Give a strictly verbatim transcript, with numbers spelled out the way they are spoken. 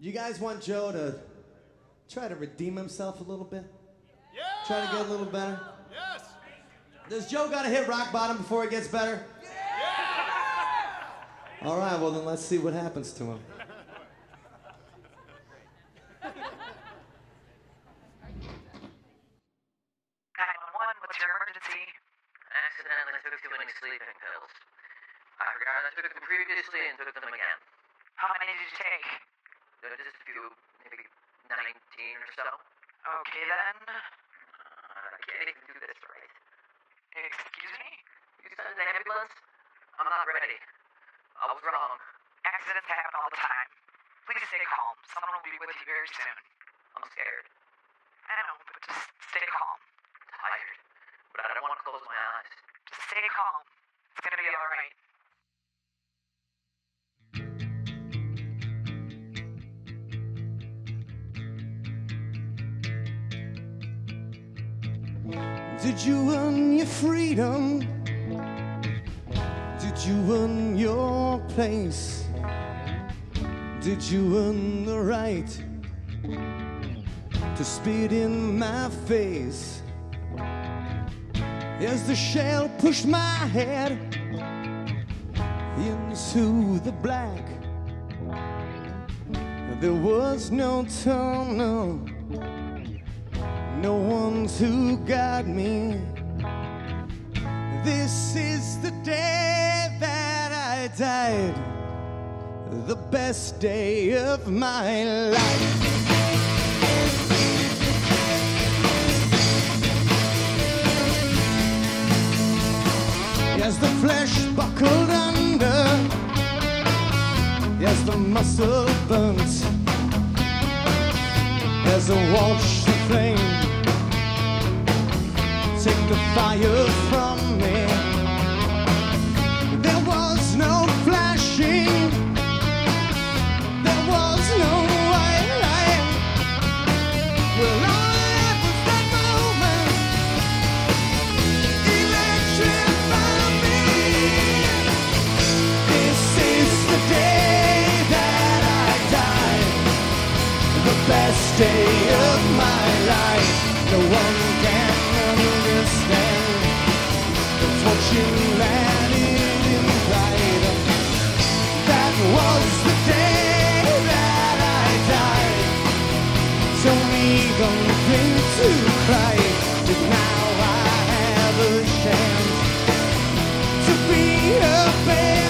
You guys want Joe to try to redeem himself a little bit? Yeah! Try to get a little better? Yes! Does Joe gotta hit rock bottom before it gets better? Yeah! All right, well then let's see what happens to him. And took them again. How many did you take? There was just a few, maybe nineteen or so. Okay then. Uh, I can't even do this right. Excuse me? You sent an ambulance? I'm not ready. I was wrong. Accidents happen all the time. Please stay calm. Someone will be with you very soon. I'm scared. I know, but just stay calm. I'm tired, but I don't want to close my eyes. Just stay calm. It's gonna be all right. Did you earn your freedom? Did you earn your place? Did you earn the right to spit in my face? As the shell pushed my head into the black, there was no tunnel, no one to guide me. This is the day that I died, the best day of my life. As the flesh buckled under, as the muscle burnt, as I watched the flame take the fire from me, there was no flashing, there was no white light. Well, all I had was that moment, electrified me. This is the day that I died, the best day of my life. No one can understand the fortune that it implied. That was the day that I died. Don't even think to cry, but now I have a chance to be a bear.